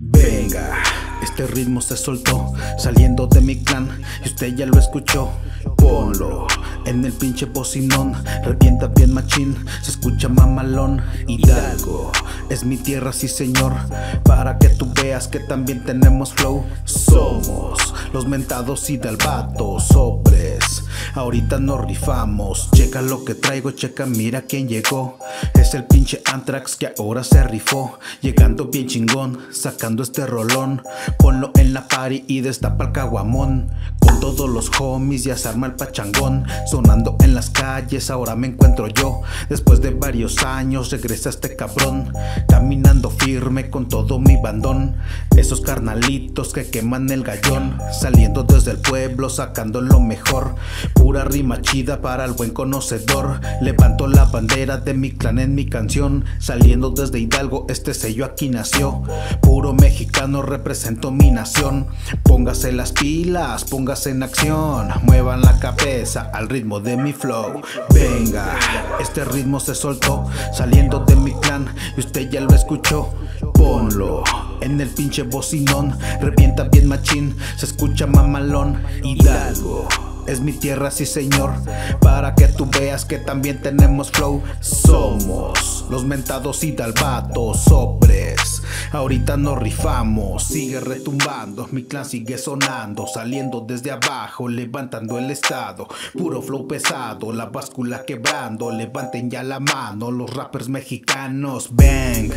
Venga, este ritmo se soltó saliendo de mi clan y usted ya lo escuchó. Ponlo en el pinche bocinón, revienta bien machín, se escucha mamalón. Hidalgo es mi tierra, sí señor, para que tú veas que también tenemos flow. Somos los mentados HidalVatos, sobres, ahorita nos rifamos. Checa lo que traigo, checa, mira quién llegó. Es el pinche Antrax que ahora se rifó, llegando bien chingón, sacando este rolón. Ponlo en la party y destapa el caguamón, con todos los homies ya se arma el pachangón. Sonando en las calles, ahora me encuentro yo. Después de varios años regresa este cabrón, caminando firme con todo mi bandón. Esos carnalitos que queman el gallón, saliendo desde el pueblo, sacando lo mejor. Pura rima chida para el buen conocedor, levanto la bandera de mi clan en mi canción. Saliendo desde Hidalgo, este sello aquí nació. Puro mexicano, represento mi nación. Póngase las pilas, póngase en acción, muevan la cabeza al ritmo de mi flow. Venga, este ritmo se soltó saliendo de mi clan y usted ya lo escuchó. Ponlo en el pinche bocinón, revienta bien machín, se escucha mamalón. Hidalgo es mi tierra, sí señor, para que tú veas que también tenemos flow. Somos los mentados HidalVatos, sobres, ahorita nos rifamos. Sigue retumbando, mi clan sigue sonando, saliendo desde abajo, levantando el estado. Puro flow pesado, la báscula quebrando, levanten ya la mano los rappers mexicanos. Bang,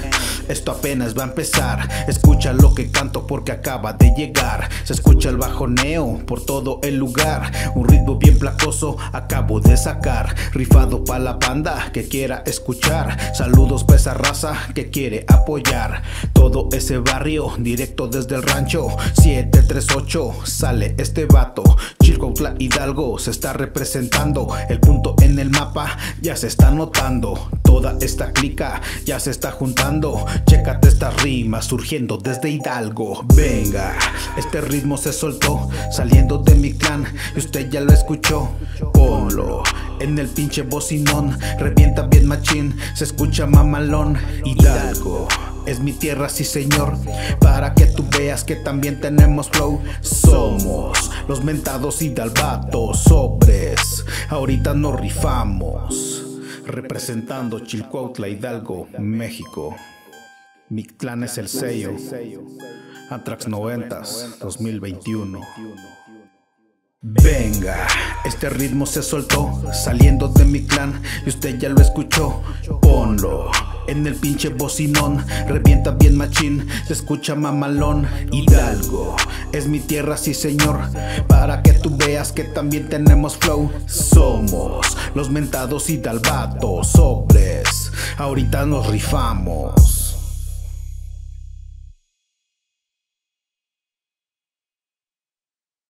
esto apenas va a empezar, escucha lo que canto porque acaba de llegar. Se escucha el bajoneo por todo el lugar, un ritmo bien placoso acabo de sacar. Rifado pa' la banda que quiera escuchar, saludos pa' esa raza que quiere apoyar. Todo ese barrio, directo desde el rancho, 738 sale este vato. Chilcuautla, Hidalgo se está representando, el punto en el mapa ya se está notando. Toda esta clica ya se está juntando, chécate estas rimas surgiendo desde Hidalgo. Venga, este ritmo se soltó saliendo de mi clan y usted ya lo escuchó. Ponlo en el pinche bocinón, revienta bien machín, se escucha mamalón. Hidalgo es mi tierra, sí señor, para que tú veas que también tenemos flow. Somos los mentados HidalVatos, sobres, ahorita nos rifamos. Representando Chilcuautla, Hidalgo, México. Mi clan es el sello. Antrax90s 2021. Venga, este ritmo se soltó saliendo de mi clan y usted ya lo escuchó. Ponlo en el pinche bocinón, revienta bien machín, se escucha mamalón. Hidalgo es mi tierra, sí señor, para que tú veas que también tenemos flow. Somos los mentados HidalVatos, sobres, ahorita nos rifamos.